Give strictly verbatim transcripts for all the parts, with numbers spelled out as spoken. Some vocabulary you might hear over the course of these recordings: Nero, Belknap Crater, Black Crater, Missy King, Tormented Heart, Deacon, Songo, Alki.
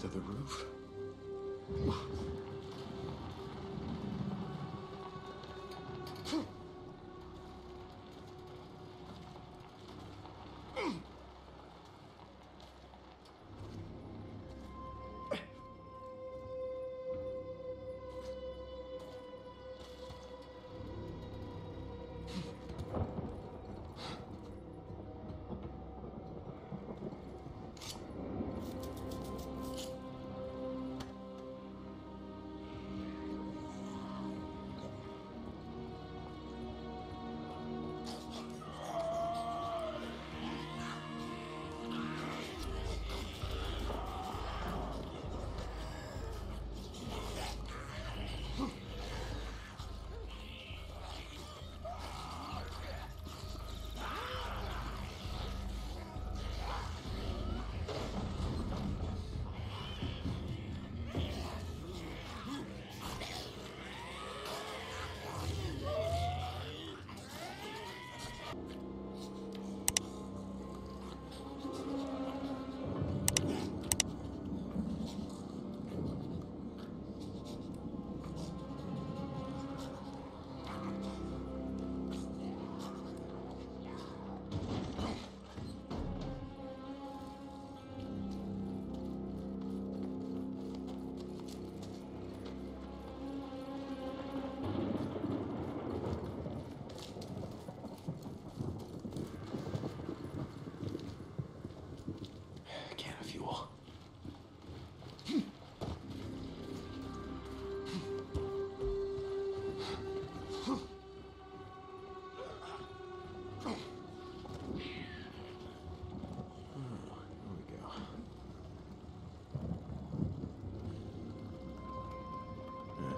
to the roof.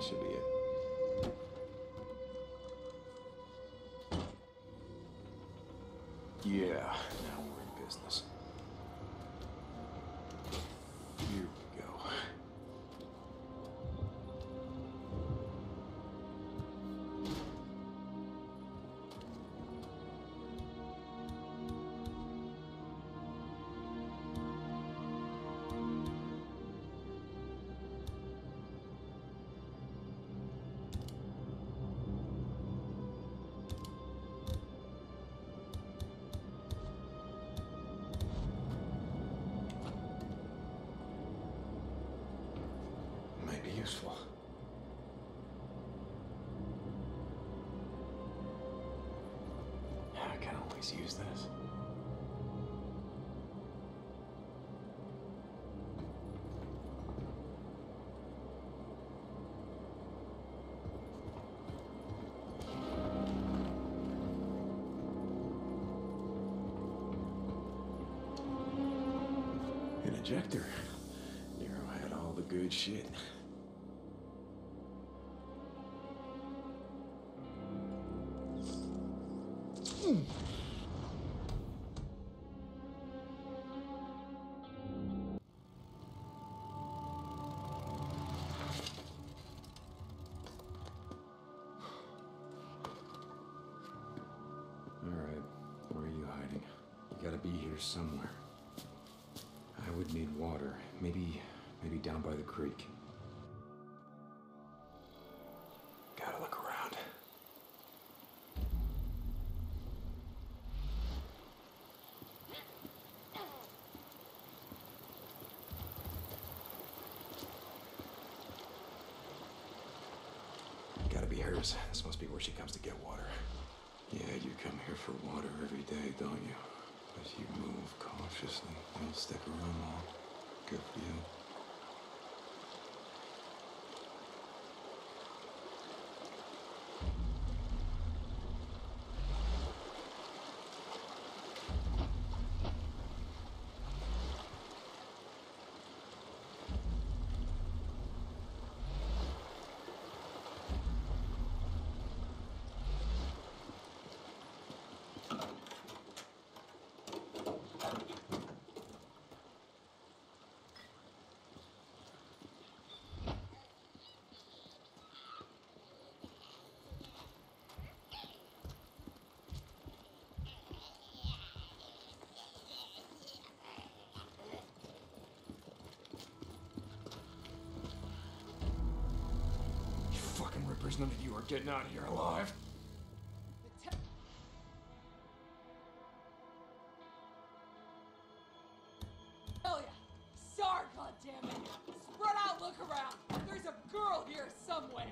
Should be it. Yeah, now we're in business. Here we go. Useful. I can always use this. An ejector. Nero had all the good shit. Somewhere. I would need water. Maybe, maybe down by the creek. Gotta look around. Gotta be hers. This must be where she comes to get water. Yeah, you come here for water every day, don't you? As you move cautiously, don't stick around long. Good for you. There's none of you are getting out of here alive. Hell yeah! Sar, goddammit! Spread out, look around! There's a girl here somewhere!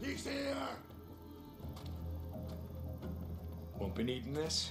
He's here! Won't be needing this.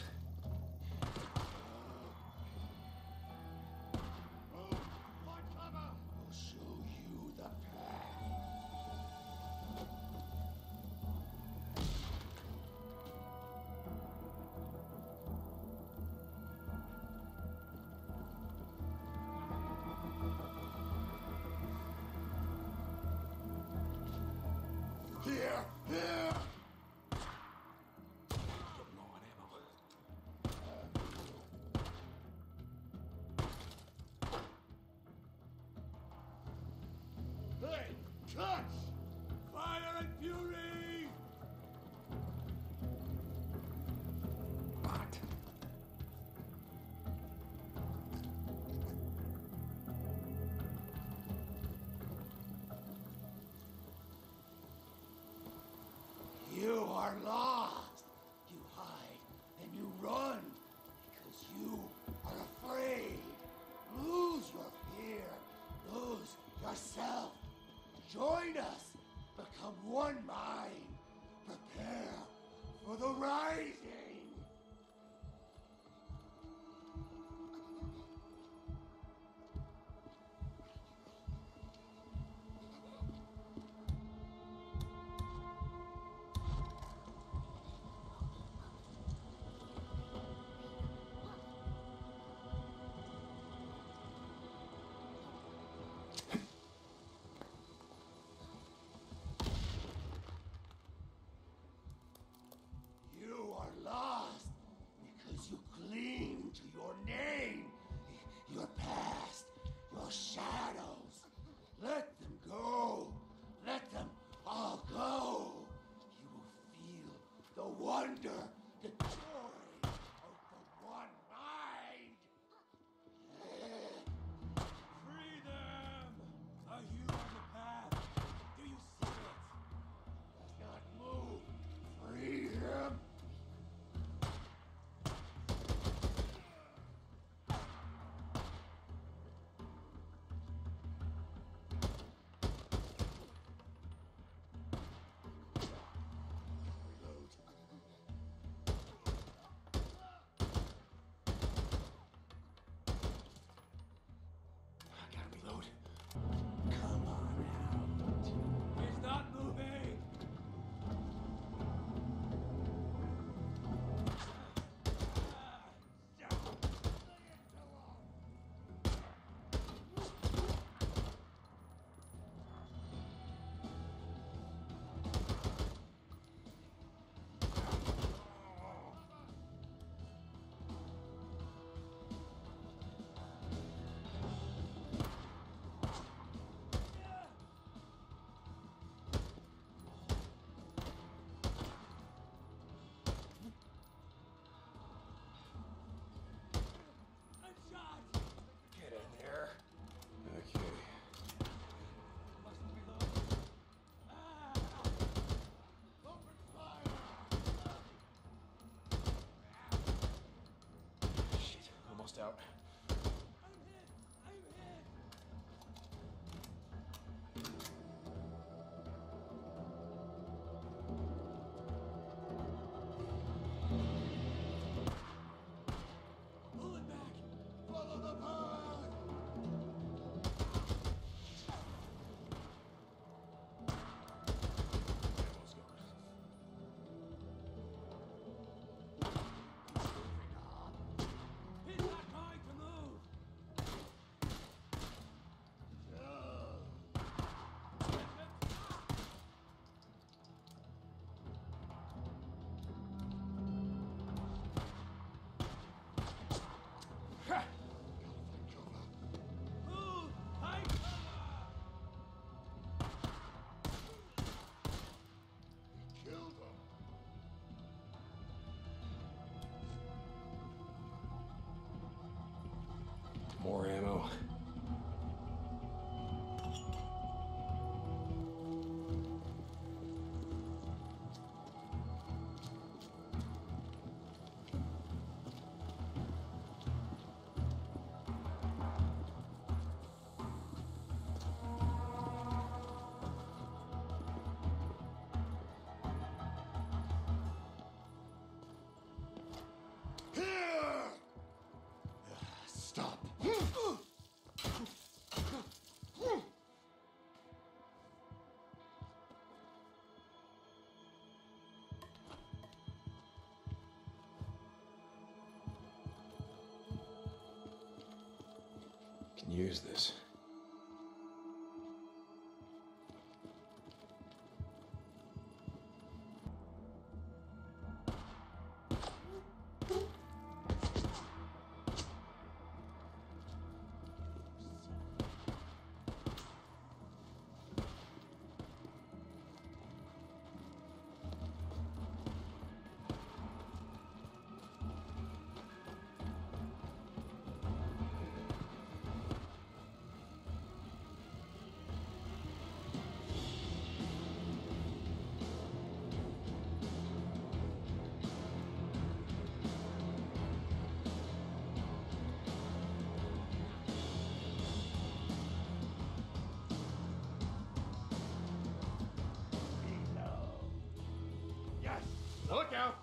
can use this. Look out!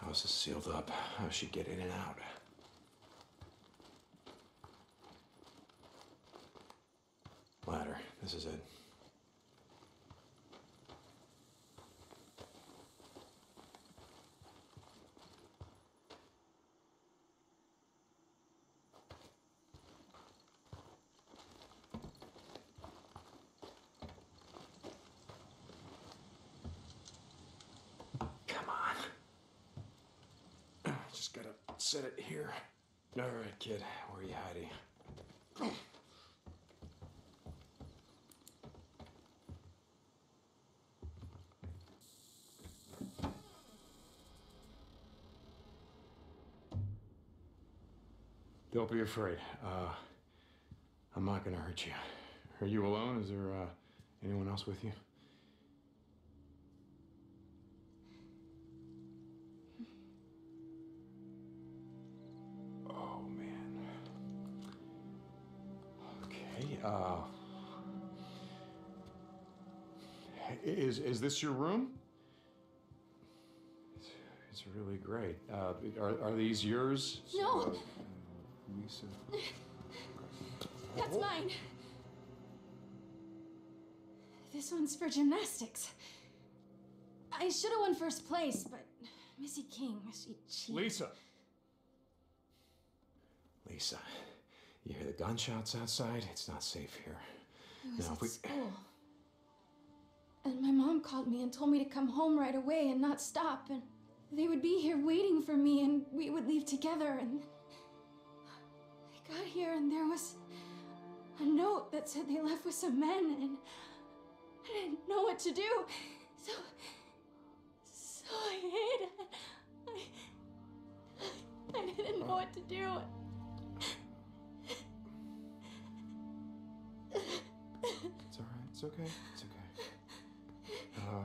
House is sealed up. How does she get in and out? Ladder. This is it. Set it here. All right, kid. Where are you hiding? Don't be afraid. Uh, I'm not gonna hurt you. Are you alone? Is there uh, anyone else with you? Uh, is is this your room? It's, it's really great. Uh, are are these yours? No. Uh, Lisa. That's oh. mine. This one's for gymnastics. I should have won first place, but Missy King, she cheated. Lisa. Lisa. You hear the gunshots outside? It's not safe here. I was now, at we... school. And my mom called me and told me to come home right away and not stop. And they would be here waiting for me and we would leave together. And I got here and there was a note that said they left with some men and I didn't know what to do. So, so I hid. I, I, I didn't know what to do. It's all right. It's okay. It's okay. Uh,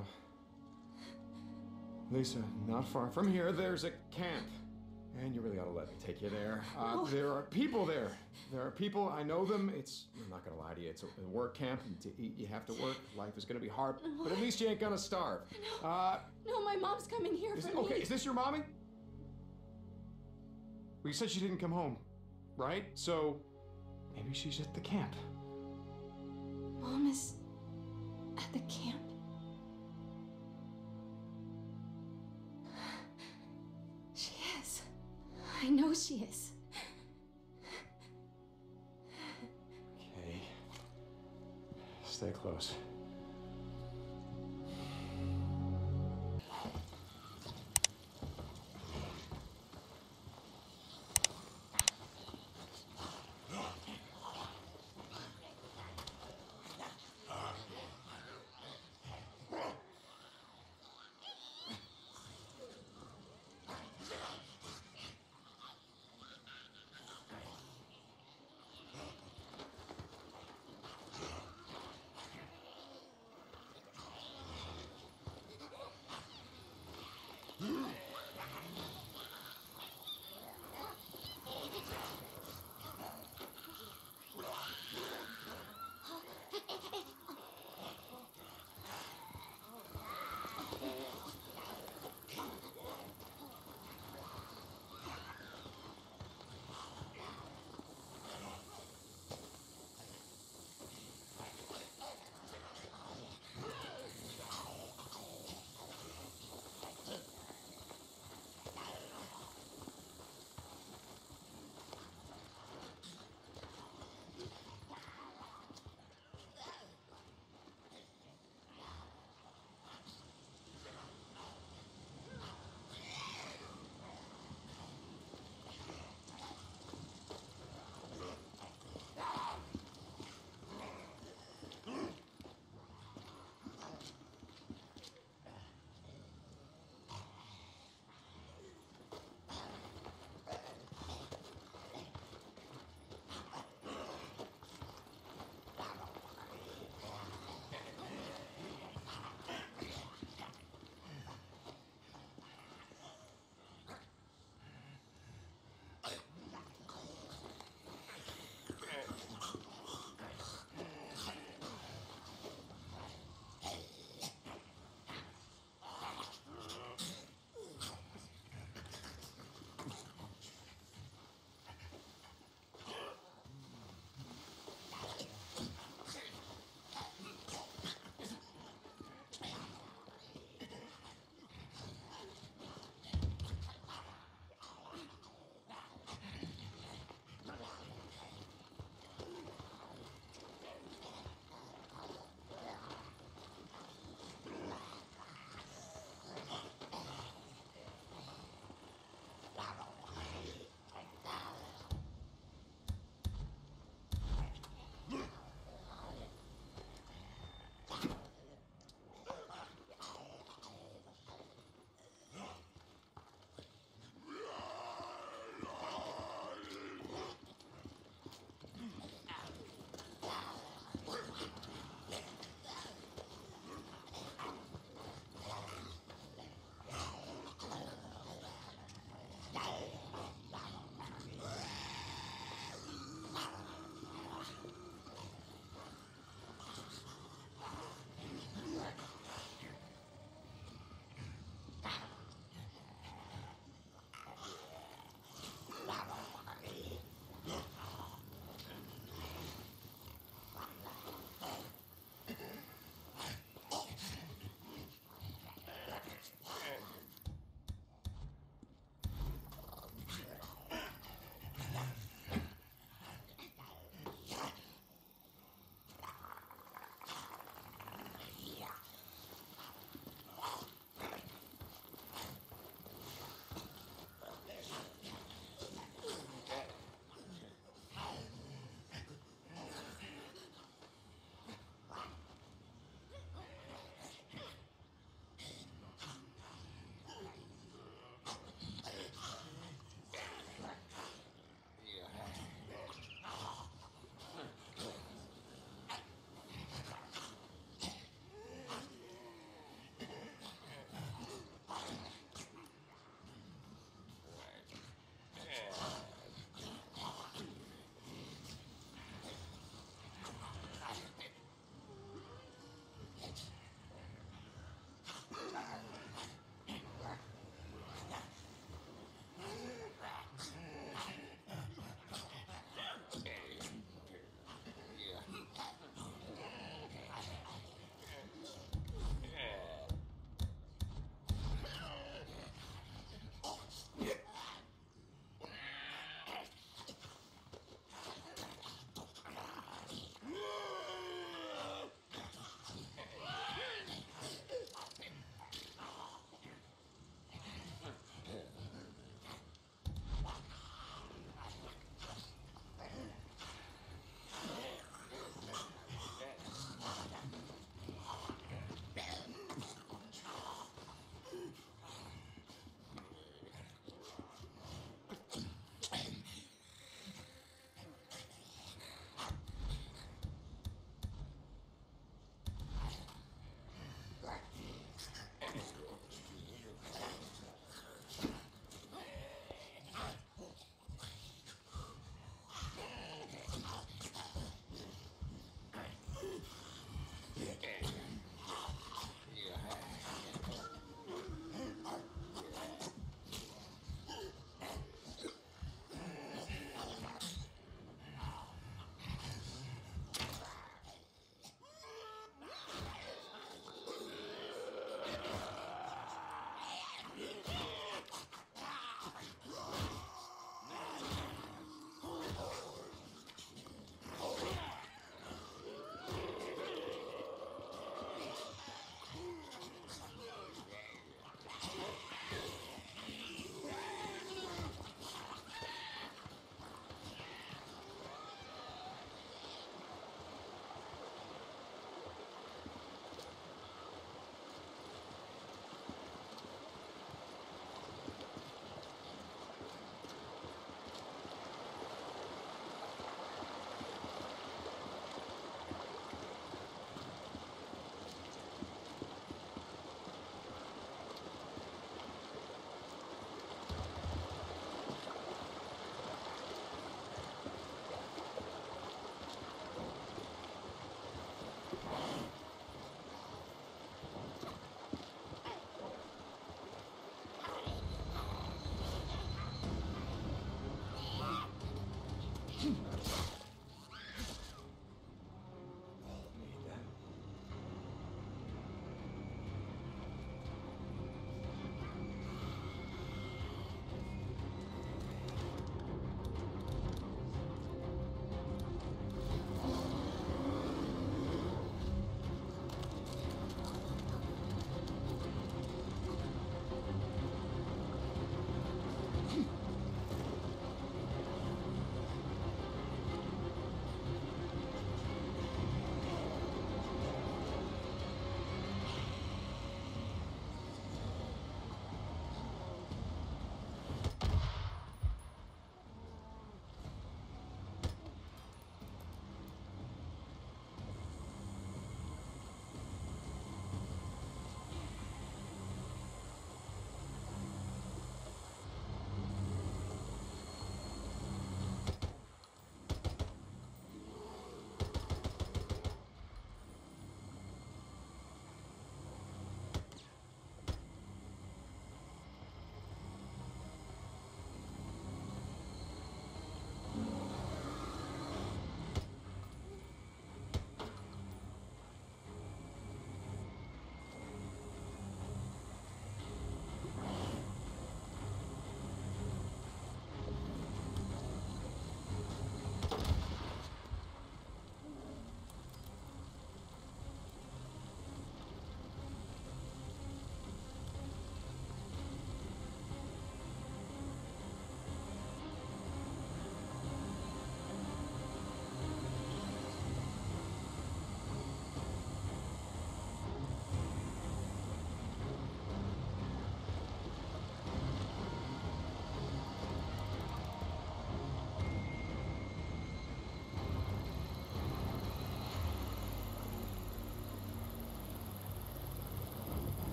Lisa, not far from here, there's a camp. And you really ought to let me take you there. Uh, no. There are people there. There are people. I know them. It's, I'm not going to lie to you. It's a work camp. And to eat, you have to work. Life is going to be hard. No. But at least you ain't going to starve. No. Uh, no, my mom's coming here for it, me. Okay, is this your mommy? Well, you said she didn't come home, right? So maybe she's at the camp. Mom is at the camp. She is. I know she is. Okay. Stay close.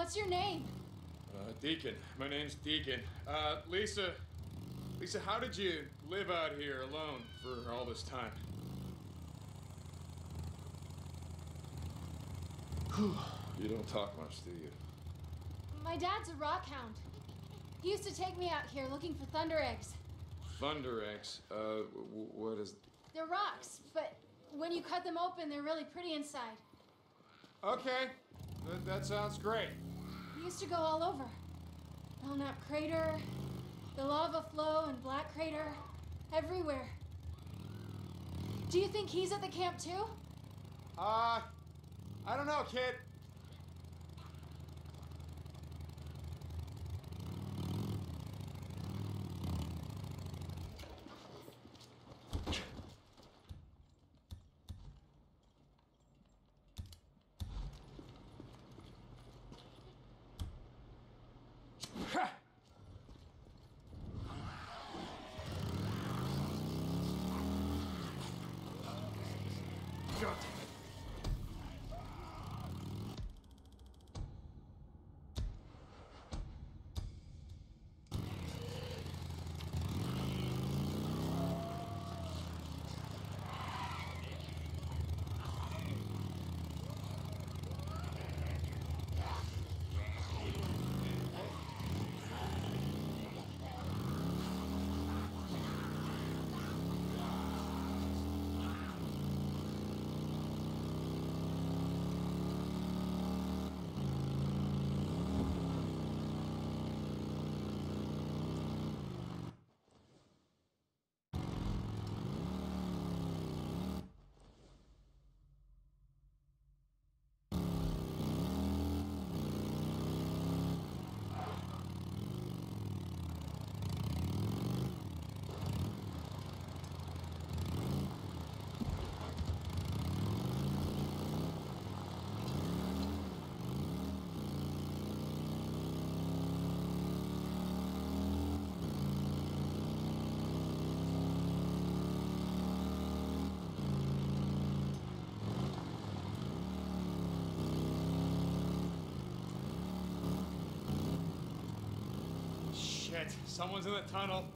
What's your name? Uh, Deacon. My name's Deacon. Uh, Lisa. Lisa, how did you live out here alone for all this time? Whew. You don't talk much, do you? My dad's a rock hound. He used to take me out here looking for thunder eggs. Thunder eggs? Uh, what is... They're rocks, but when you cut them open, they're really pretty inside. Okay. Th that sounds great. We used to go all over. Belknap Crater, the lava flow, and Black Crater. Everywhere. Do you think he's at the camp, too? Uh, I don't know, kid. Someone's in the tunnel.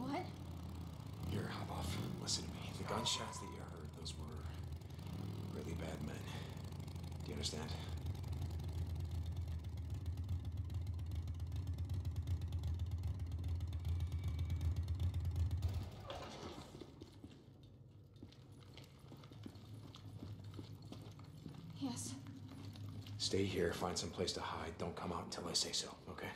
What? Here, hop off. Listen to me. The gunshots that you heard, those were really bad men. Do you understand? Yes. Stay here. Find some place to hide. Don't come out until I say so, okay?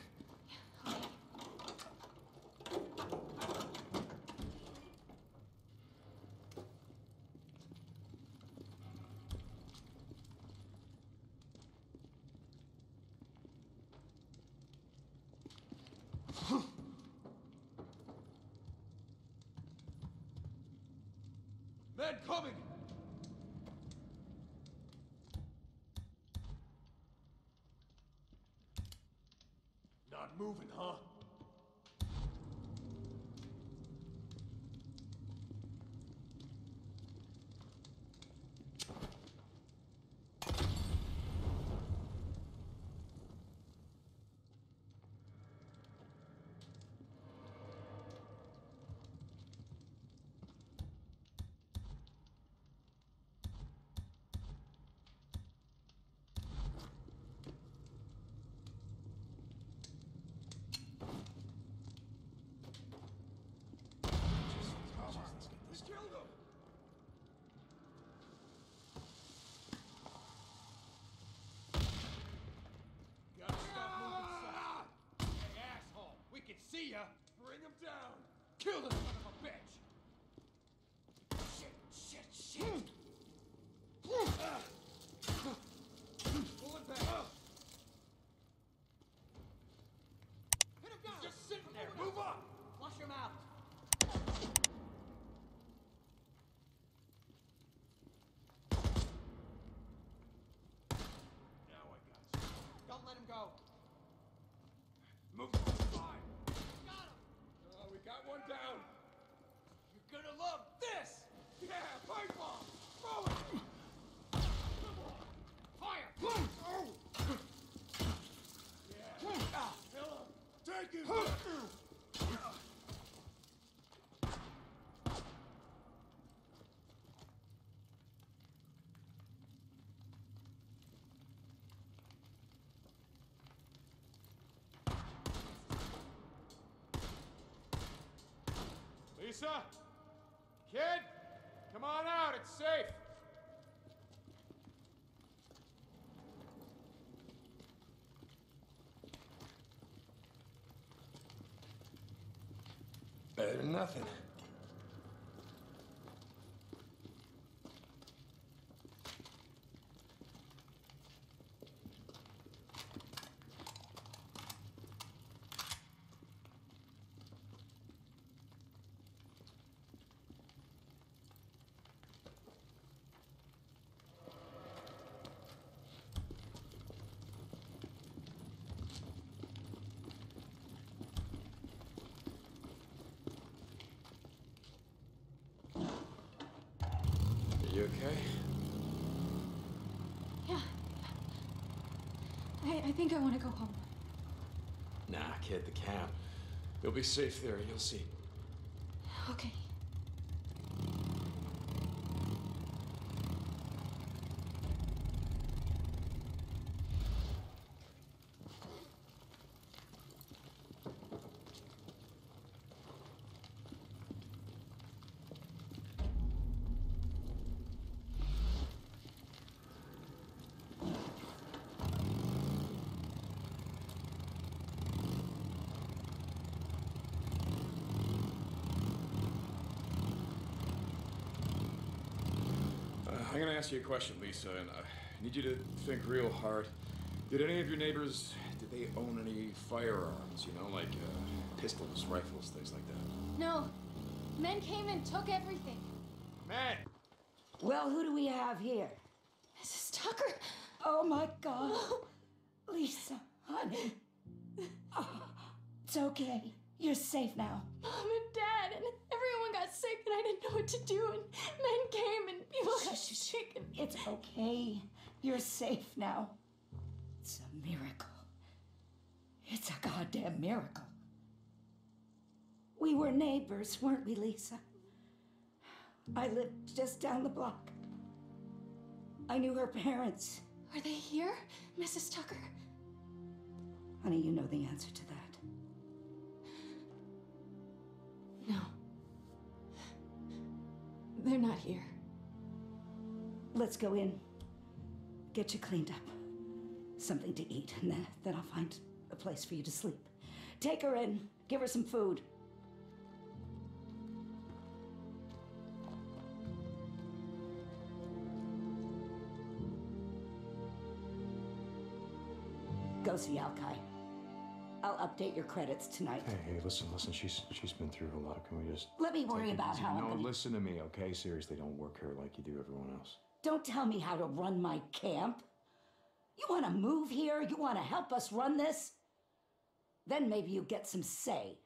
Moving, huh? See ya! Bring him down! Kill this son of a bitch! Shit, shit, shit! Pull it back! Hit him down! He's just sitting there! Move up! Flush him out! Now I got you. Don't let him go! Move on! Got one down. You're gonna love this. Yeah, pipe bomb. Lisa? Kid? Come on out, it's safe! Better than nothing. You okay? Yeah. I, I think I want to go home. Nah, kid, the camp. You'll be safe there, you'll see. Okay. I'm gonna ask you a question, Lisa, and I need you to think real hard. Did any of your neighbors, did they own any firearms, you know, like uh, pistols, rifles, things like that? No. Men came and took everything. Men! Well, who do we have here? Missus Tucker! Oh, my God. Whoa. Lisa, honey. Oh, it's okay. You're safe now. Mom and Dad and everyone got sick and I didn't know what to do and men came and people got sick and... It's okay. You're safe now. It's a miracle. It's a goddamn miracle. We were neighbors, weren't we, Lisa? I lived just down the block. I knew her parents. Are they here, Missus Tucker? Honey, you know the answer to that. No. They're not here. Let's go in. Get you cleaned up. Something to eat, and then, then I'll find a place for you to sleep. Take her in. Give her some food. Go see Alki. I'll update your credits tonight. Hey, hey, listen, listen. She's she's been through a lot. Can we just let me worry about how? No, listen to me, okay? Seriously, don't work her like you do everyone else. Don't tell me how to run my camp. You want to move here? You want to help us run this? Then maybe you get some say.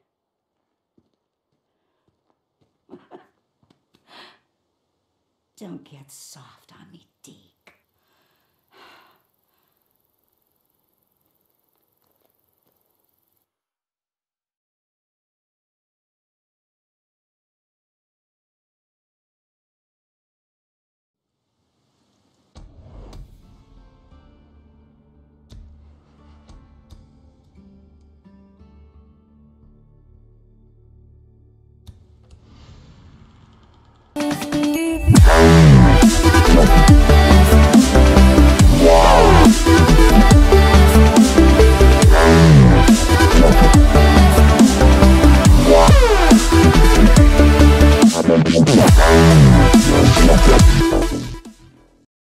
Don't get soft on me,